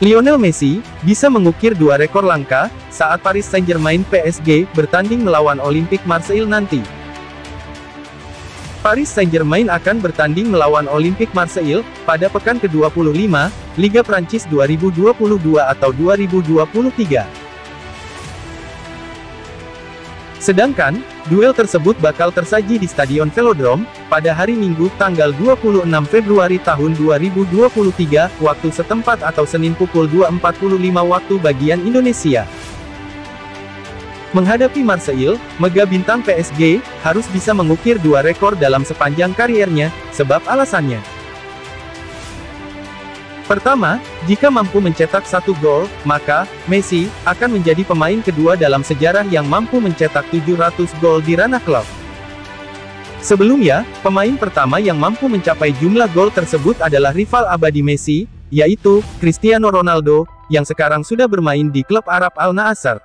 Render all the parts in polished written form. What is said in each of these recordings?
Lionel Messi bisa mengukir dua rekor langka saat Paris Saint-Germain PSG bertanding melawan Olympique Marseille nanti. Paris Saint-Germain akan bertanding melawan Olympique Marseille pada pekan ke-25 Liga Prancis 2022 atau 2023. Sedangkan, duel tersebut bakal tersaji di Stadion Velodrome pada hari Minggu tanggal 26 Februari tahun 2023 waktu setempat atau Senin pukul 2.45 waktu bagian Indonesia. Menghadapi Marseille, mega bintang PSG harus bisa mengukir dua rekor dalam sepanjang kariernya, sebab alasannya. Pertama, jika mampu mencetak satu gol, maka Messi akan menjadi pemain kedua dalam sejarah yang mampu mencetak 700 gol di ranah klub. Sebelumnya, pemain pertama yang mampu mencapai jumlah gol tersebut adalah rival abadi Messi, yaitu Cristiano Ronaldo, yang sekarang sudah bermain di klub Arab Al Nassr.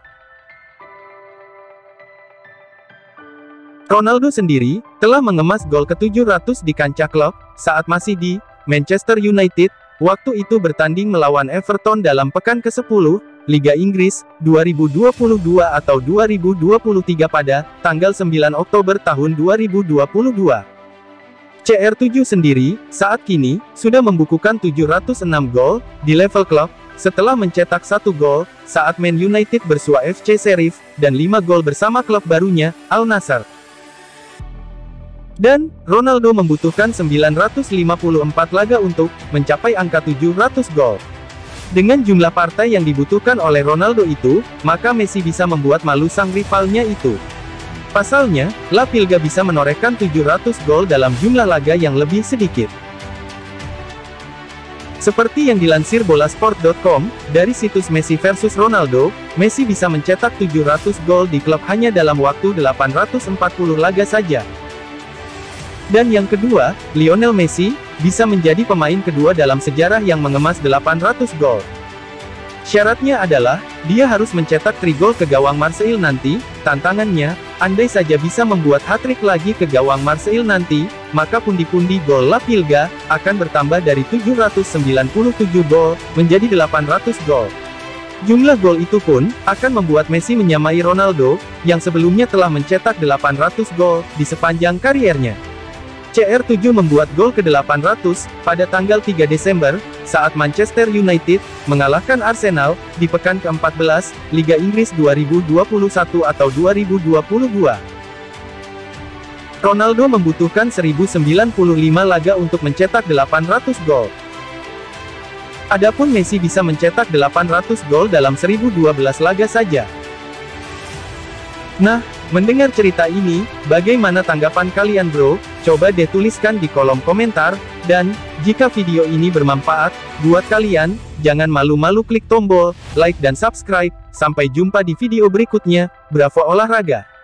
Ronaldo sendiri telah mengemas gol ke-700 di kancah klub saat masih di Manchester United, waktu itu bertanding melawan Everton dalam pekan ke-10 Liga Inggris 2022 atau 2023 pada tanggal 9 Oktober tahun 2022. CR7 sendiri saat kini sudah membukukan 706 gol di level klub setelah mencetak 1 gol saat Man United bersua FC Sheriff dan 5 gol bersama klub barunya Al Nassr. Dan, Ronaldo membutuhkan 954 laga untuk mencapai angka 700 gol. Dengan jumlah partai yang dibutuhkan oleh Ronaldo itu, maka Messi bisa membuat malu sang rivalnya itu. Pasalnya, La Pilga bisa menorehkan 700 gol dalam jumlah laga yang lebih sedikit. Seperti yang dilansir bolasport.com, dari situs Messi versus Ronaldo, Messi bisa mencetak 700 gol di klub hanya dalam waktu 840 laga saja. Dan yang kedua, Lionel Messi bisa menjadi pemain kedua dalam sejarah yang mengemas 800 gol. Syaratnya adalah, dia harus mencetak 3 gol ke gawang Marseille nanti. Tantangannya, andai saja bisa membuat hat-trick lagi ke gawang Marseille nanti, maka pundi-pundi gol La Pilga akan bertambah dari 797 gol menjadi 800 gol. Jumlah gol itu pun akan membuat Messi menyamai Ronaldo, yang sebelumnya telah mencetak 800 gol di sepanjang kariernya. CR7 membuat gol ke-800 pada tanggal 3 Desember, saat Manchester United mengalahkan Arsenal di pekan ke-14 Liga Inggris 2021 atau 2022. Ronaldo membutuhkan 1095 laga untuk mencetak 800 gol. Adapun Messi bisa mencetak 800 gol dalam 1012 laga saja. Nah, mendengar cerita ini, bagaimana tanggapan kalian bro? Coba deh tuliskan di kolom komentar, dan jika video ini bermanfaat buat kalian, jangan malu-malu klik tombol like dan subscribe. Sampai jumpa di video berikutnya, Bravo Olahraga.